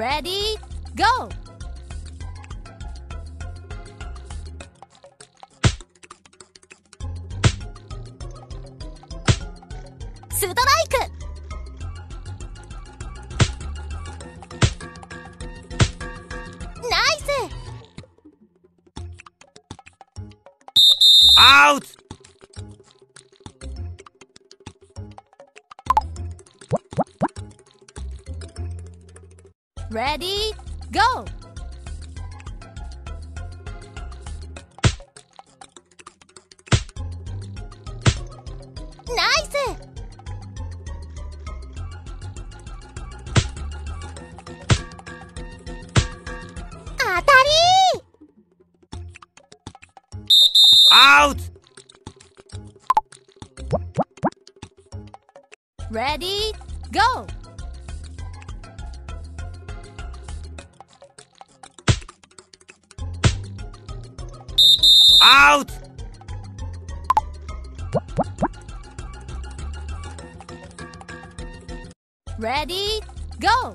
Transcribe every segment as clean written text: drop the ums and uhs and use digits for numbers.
Ready, go! Out! Ready, go! Nice! Out! Ready, go! Out! Ready, go!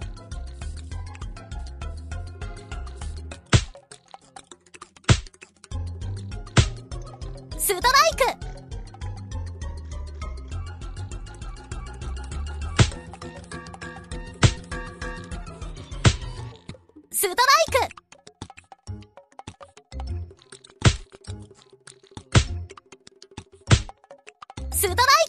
Strike! Strike! Strike! Strike! Strike!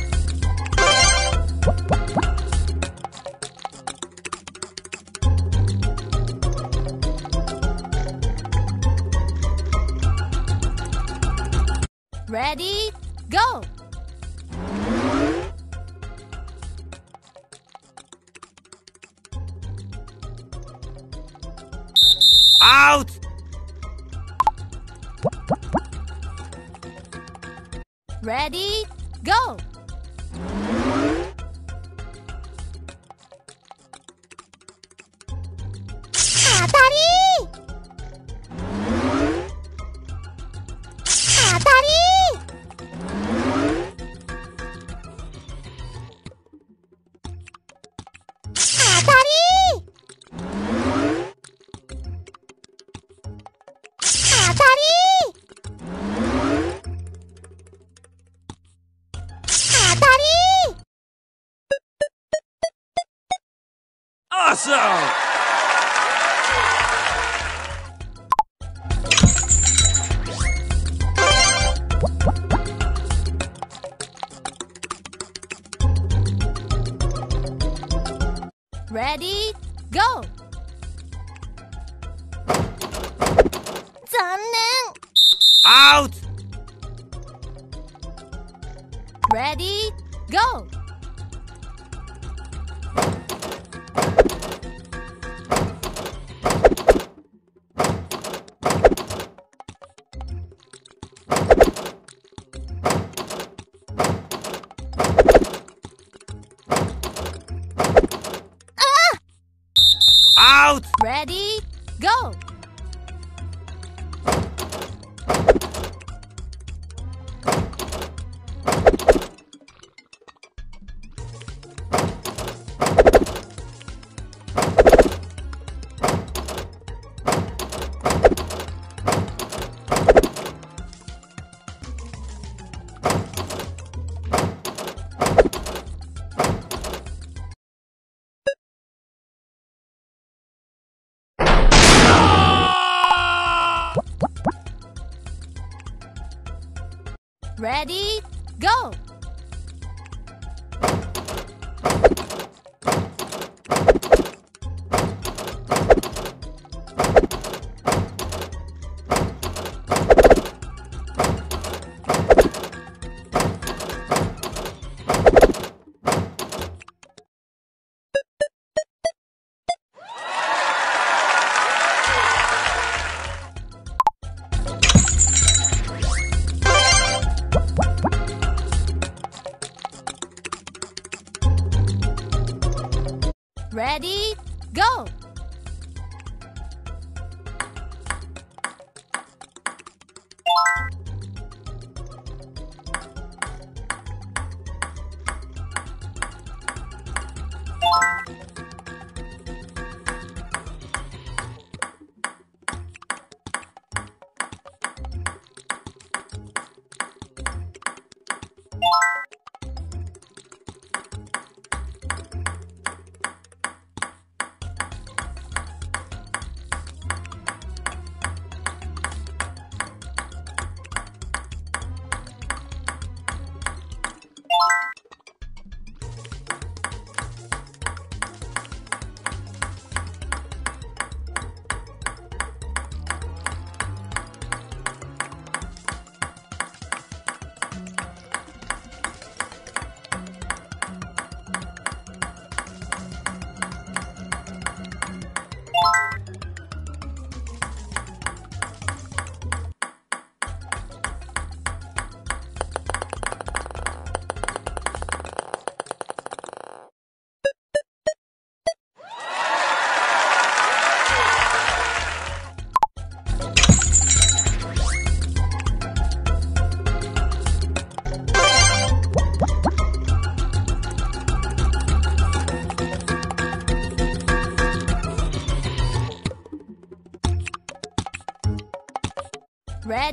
Ready, go! Out! Ready, go! Awesome! Ready, go! 残念! Out! Ready, go! Out! Ready, go! Ready, go!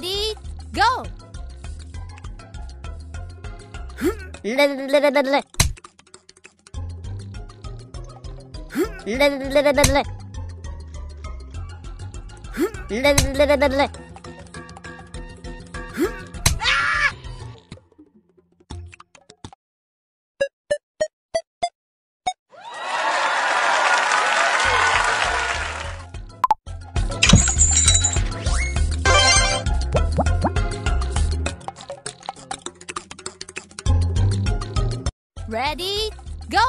Ready, go! Ready, go!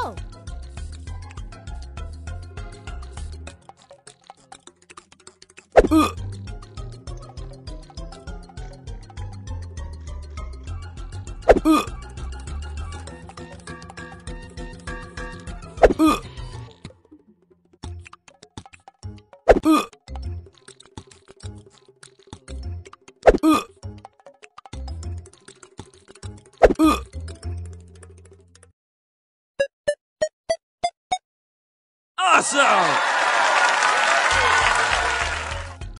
Awesome!